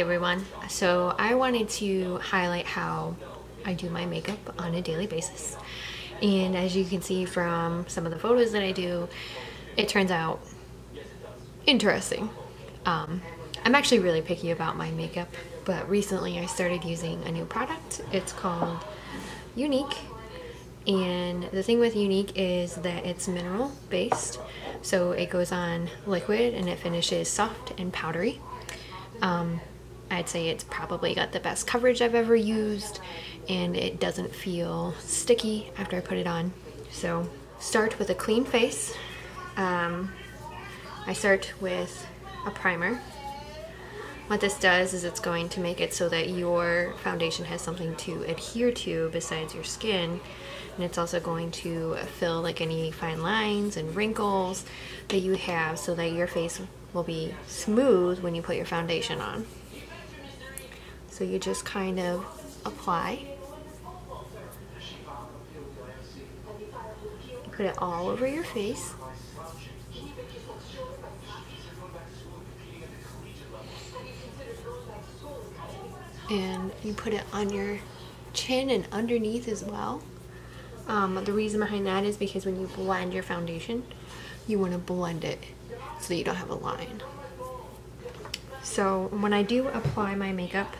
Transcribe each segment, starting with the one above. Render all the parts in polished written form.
Hey everyone, so I wanted to highlight how I do my makeup on a daily basis, and as you can see from some of the photos that I do, it turns out interesting. I'm actually really picky about my makeup, but recently I started using a new product. It's called Younique, and the thing with Younique is that it's mineral based, so it goes on liquid and it finishes soft and powdery. I'd say it's probably got the best coverage I've ever used, and it doesn't feel sticky after I put it on. So start with a clean face. I start with a primer. What this does is it's going to make it so that your foundation has something to adhere to besides your skin, and it's also going to fill like any fine lines and wrinkles that you have so that your face will be smooth when you put your foundation on. So you just kind of apply. You put it all over your face. And you put it on your chin and underneath as well. The reason behind that is because when you blend your foundation, you want to blend it so that you don't have a line. So when I do apply my makeup,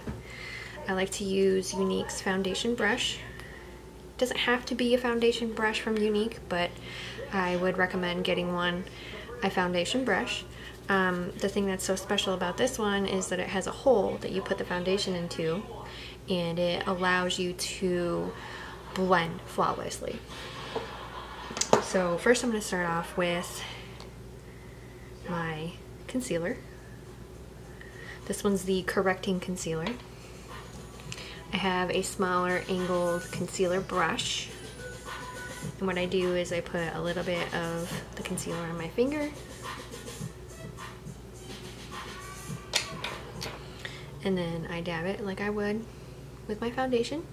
I like to use Younique's foundation brush. It doesn't have to be a foundation brush from Younique, but I would recommend getting a foundation brush. The thing that's so special about this one is that it has a hole that you put the foundation into, and it allows you to blend flawlessly. So first I'm going to start off with my concealer. This one's the correcting concealer. I have a smaller angled concealer brush, and what I do is I put a little bit of the concealer on my finger, and then I dab it like I would with my foundation,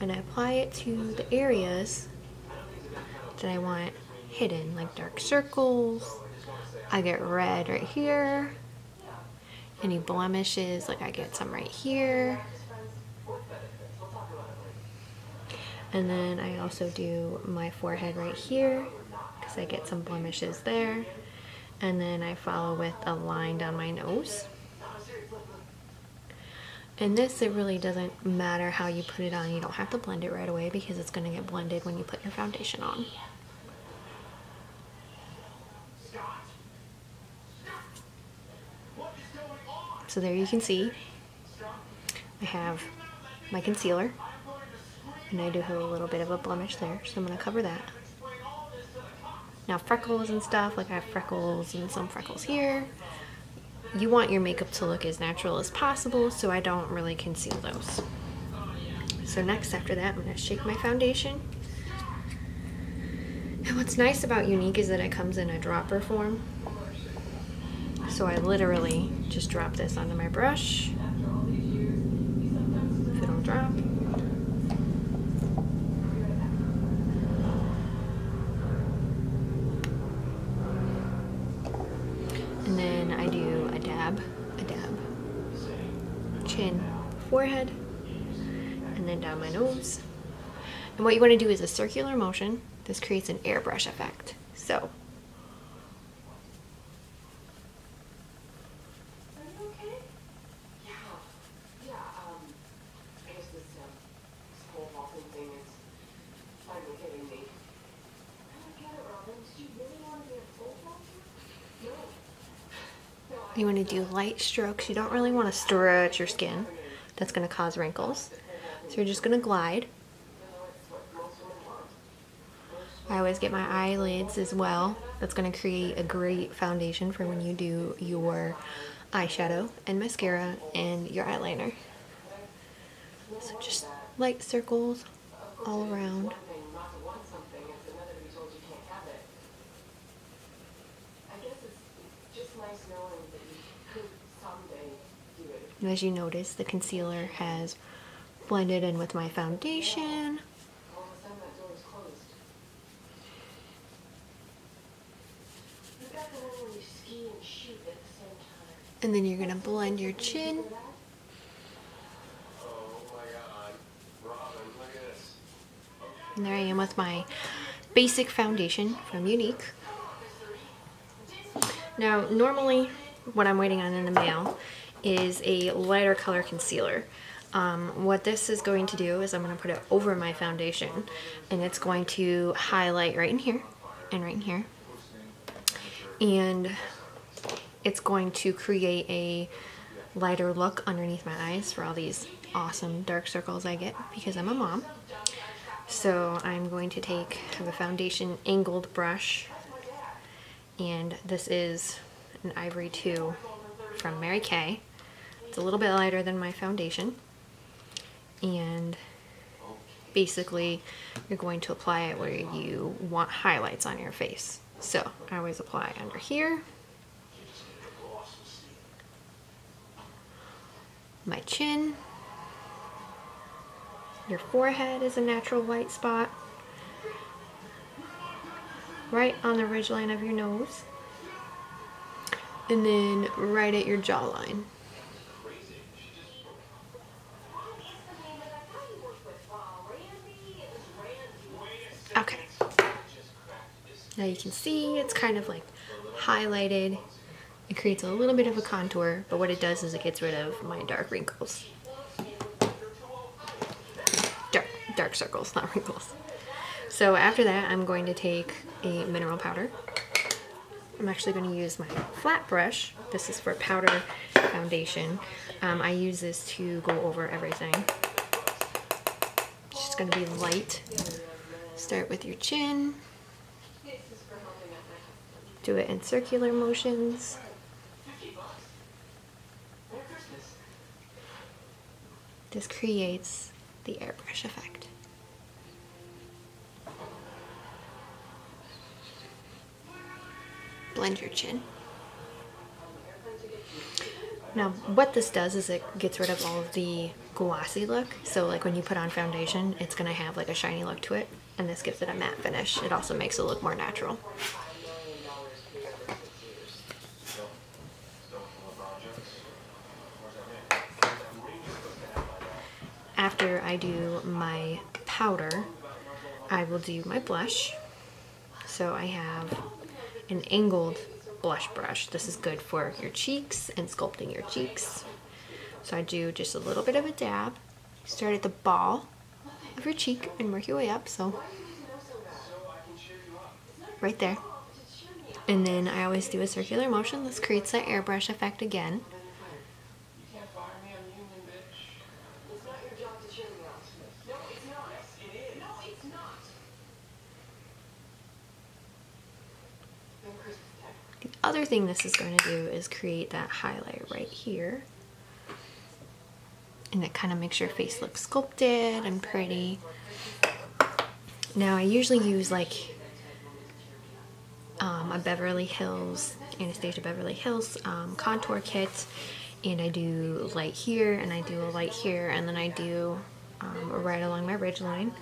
and I apply it to the areas that I want hidden, like dark circles. I get red right here, any blemishes, like I get some right here. And then I also do my forehead right here because I get some blemishes there. And then I follow with a line down my nose. And this, it really doesn't matter how you put it on. You don't have to blend it right away because it's going to get blended when you put your foundation on. So there you can see, I have my concealer, and I do have a little bit of a blemish there, so I'm going to cover that. Now freckles and stuff, like I have freckles and some freckles here. You want your makeup to look as natural as possible, so I don't really conceal those. So next, after that, I'm going to shake my foundation. And what's nice about Younique is that it comes in a dropper form. So I literally just drop this onto my brush. If it'll drop. And then I do a dab. Chin, forehead, and then down my nose. And what you want to do is a circular motion. This creates an airbrush effect. So. You want to do light strokes. You don't really want to stretch your skin. That's going to cause wrinkles. So you're just going to glide. I always get my eyelids as well. That's going to create a great foundation for when you do your eyeshadow and mascara and your eyeliner. So just light circles all around. And as you notice, the concealer has blended in with my foundation. And then you're going to blend your chin. And there I am with my basic foundation from Younique. Now, normally what I'm waiting on in the mail is a lighter color concealer. What this is going to do is I'm going to put it over my foundation, and it's going to highlight right in here and right in here, and it's going to create a lighter look underneath my eyes for all these awesome dark circles I get because I'm a mom. So I'm going to take the foundation angled brush, and this is an Ivory 2 from Mary Kay. It's a little bit lighter than my foundation, and basically you're going to apply it where you want highlights on your face. So I always apply under here, my chin, your forehead is a natural white spot, right on the ridgeline of your nose, and then right at your jawline. Okay, now you can see it's kind of like highlighted. It creates a little bit of a contour, but what it does is it gets rid of my dark wrinkles. Dark circles, not wrinkles. So after that, I'm going to take a mineral powder. I'm actually going to use my flat brush. This is for powder foundation. I use this to go over everything. It's just going to be light. Start with your chin. Do it in circular motions. This creates the airbrush effect. Blend your chin. Now what this does is it gets rid of all of the glossy look. So like when you put on foundation, it's going to have like a shiny look to it, and this gives it a matte finish. It also makes it look more natural. After I do my powder, I will do my blush. So I have an angled blush brush. This is good for your cheeks and sculpting your cheeks. So I do just a little bit of a dab. Start at the ball of your cheek and work your way up, so right there. And then I always do a circular motion. This creates that airbrush effect again. The other thing this is going to do is create that highlight right here, and it kind of makes your face look sculpted and pretty. Now I usually use like a Beverly Hills, Anastasia Beverly Hills contour kit, and I do light here and I do a light here, and then I do right along my ridge line.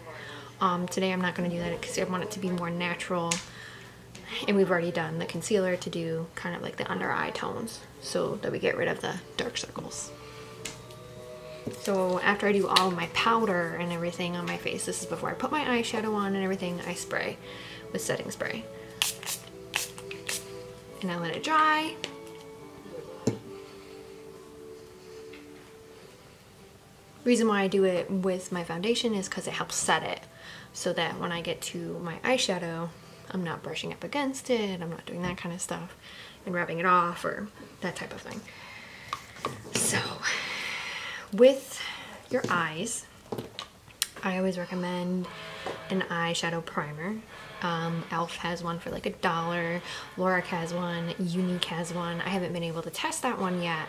Today I'm not going to do that because I want it to be more natural. And we've already done the concealer to do kind of like the under eye tones so that we get rid of the dark circles. So after I do all of my powder and everything on my face, this is before I put my eyeshadow on and everything, I spray with setting spray. And I let it dry. Reason why I do it with my foundation is because it helps set it so that when I get to my eyeshadow, I'm not brushing up against it, I'm not doing that kind of stuff and rubbing it off or that type of thing. So with your eyes, I always recommend an eyeshadow primer. Elf has one for like $1, Lorac has one, Younique has one. I haven't been able to test that one yet,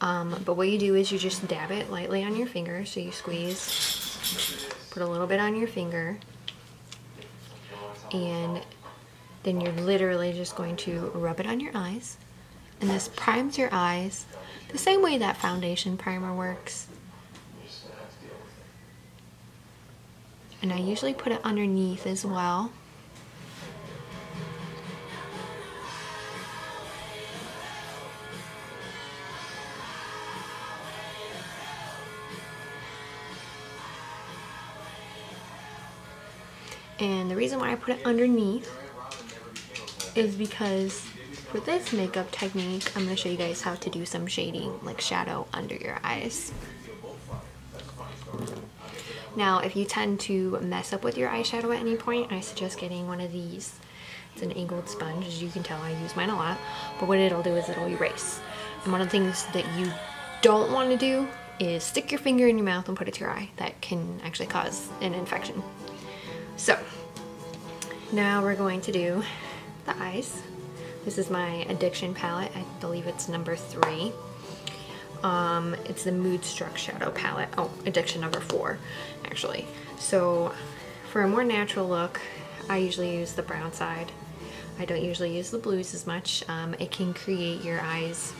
but what you do is you just dab it lightly on your finger. So you squeeze, put a little bit on your finger, and then you're literally just going to rub it on your eyes, and this primes your eyes the same way that foundation primer works. And I usually put it underneath as well. And the reason why I put it underneath is because for this makeup technique, I'm going to show you guys how to do some shading, like shadow under your eyes. Now, if you tend to mess up with your eyeshadow at any point, I suggest getting one of these. It's an angled sponge. As you can tell, I use mine a lot. But what it'll do is it'll erase. And one of the things that you don't want to do is stick your finger in your mouth and put it to your eye. That can actually cause an infection. So, now we're going to do the eyes. This is my Addiction palette. I believe it's number 3. It's the Moodstruck shadow palette. Oh, Addiction number 4, actually. So for a more natural look, I usually use the brown side. I don't usually use the blues as much. It can create your eyes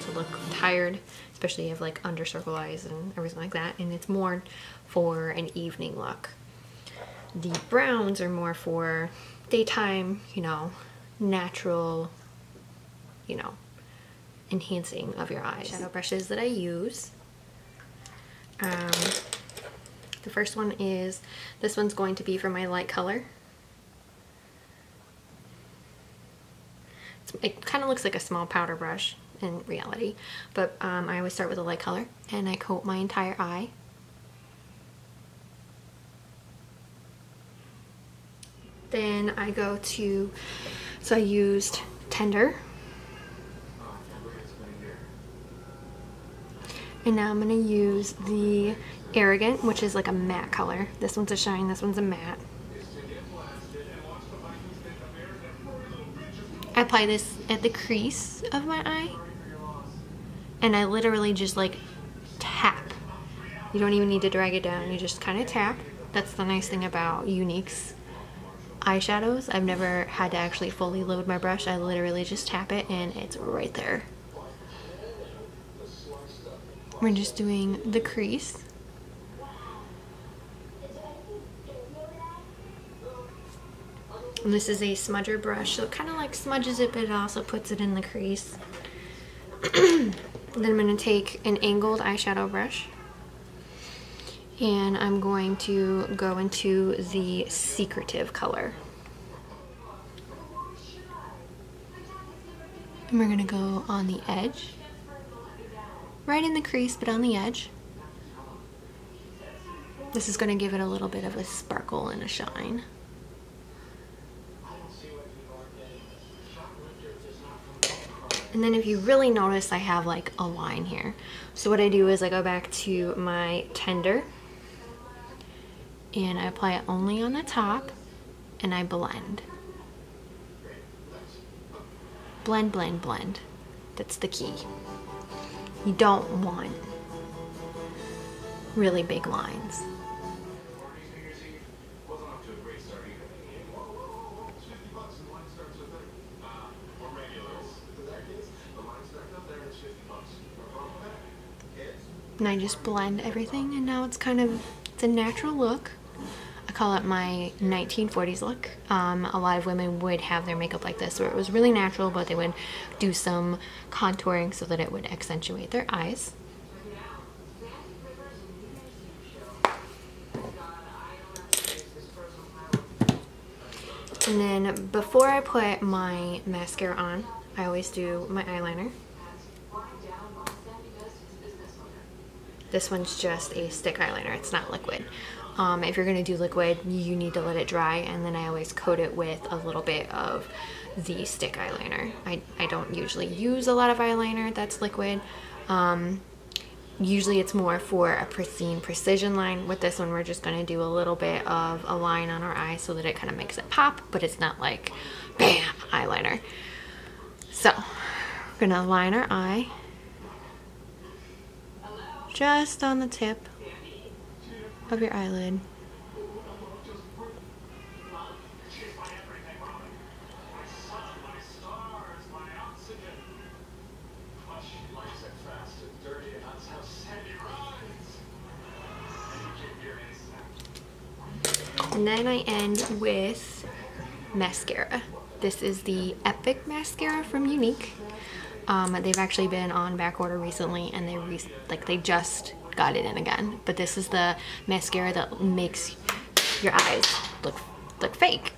to look tired, especially if you have like under circle eyes and everything like that. And it's more for an evening look. The browns are more for daytime, you know, natural, you know, enhancing of your eyes. Shadow brushes that I use. The first one is, this one's going to be for my light color. It kind of looks like a small powder brush in reality, but I always start with a light color and I coat my entire eye. Then I go to, so I used Tender. And now I'm going to use the Arrogant, which is like a matte color. This one's a shine, this one's a matte. I apply this at the crease of my eye. And I literally just like tap. You don't even need to drag it down, you just kind of tap. That's the nice thing about Younique's eyeshadows. I've never had to actually fully load my brush. I literally just tap it and it's right there. We're just doing the crease. And this is a smudger brush, so it kind of like smudges it, but it also puts it in the crease. Then I'm going to take an angled eyeshadow brush. And I'm going to go into the Secretive color. And we're going to go on the edge. Right in the crease, but on the edge. This is going to give it a little bit of a sparkle and a shine. And then if you really notice, I have like a line here. So what I do is I go back to my Tender and I apply it only on the top and I blend. Blend, blend, blend. That's the key. You don't want really big lines. And I just blend everything, and now it's kind of, it's a natural look. I call it my 1940s look. A lot of women would have their makeup like this where it was really natural, but they would do some contouring so that it would accentuate their eyes. And then before I put my mascara on, I always do my eyeliner. This one's just a stick eyeliner, it's not liquid. If you're going to do liquid, you need to let it dry, and then I always coat it with a little bit of the stick eyeliner. I don't usually use a lot of eyeliner that's liquid. Usually it's more for a pristine precision line. With this one, we're just going to do a little bit of a line on our eye so that it kind of makes it pop, but it's not like, bam, eyeliner. So, we're going to line our eye just on the tip of your eyelid. And then I end with mascara. This is the Epic mascara from Younique. They've actually been on back order recently, and they just got it in again. But this is the mascara that makes your eyes look look fake.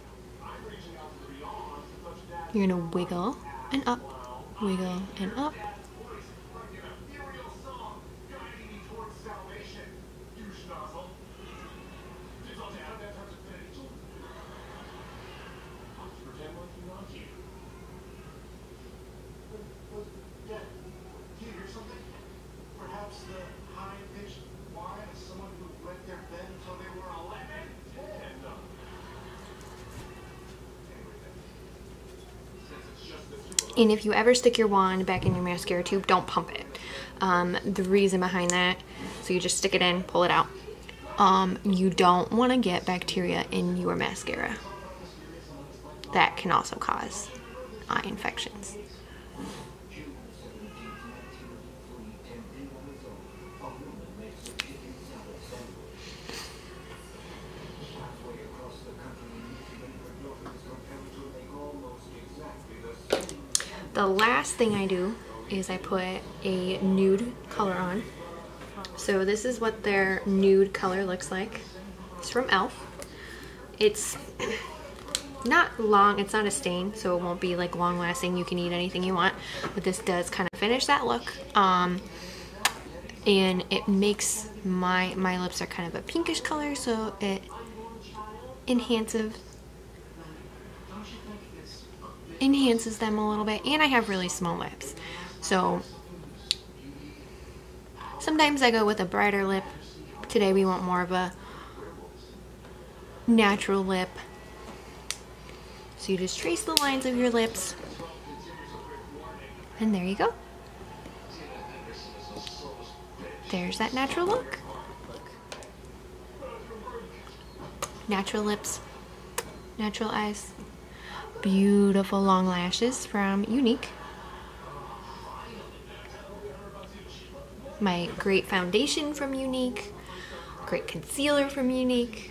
You're gonna wiggle and up, wiggle and up. And if you ever stick your wand back in your mascara tube, don't pump it. The reason behind that, so you just stick it in, pull it out. You don't want to get bacteria in your mascara. That can also cause eye infections. The last thing I do is I put a nude color on. So this is what their nude color looks like. It's from Elf. It's not long, it's not a stain, so it won't be like long lasting. You can eat anything you want, but this does kind of finish that look. And it makes my lips are kind of a pinkish color, so it enhances them a little bit, and I have really small lips, so sometimes I go with a brighter lip. Today we want more of a natural lip, so you just trace the lines of your lips, and there you go. There's that natural look. Natural lips, natural eyes. Beautiful long lashes from Younique. My great foundation from Younique. Great concealer from Younique.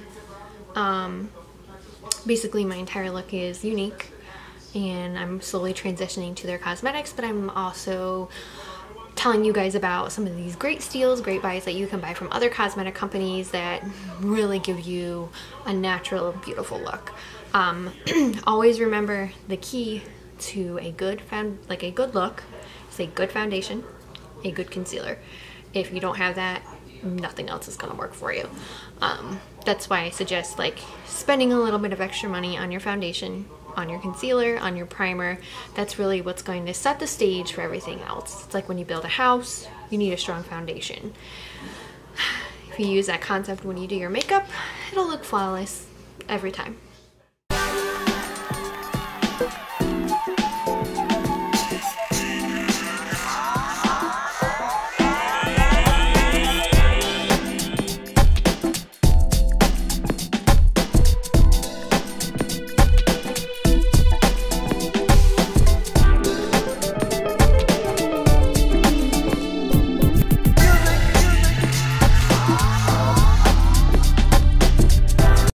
Basically my entire look is Younique, and I'm slowly transitioning to their cosmetics, but I'm also telling you guys about some of these great steals, great buys that you can buy from other cosmetic companies that really give you a natural, beautiful look. Always remember the key to a good look is a good foundation, a good concealer. If you don't have that, nothing else is gonna work for you. That's why I suggest like spending a little bit of extra money on your foundation, on your concealer, on your primer. That's really what's going to set the stage for everything else. It's like when you build a house, you need a strong foundation. If you use that concept when you do your makeup, it'll look flawless every time.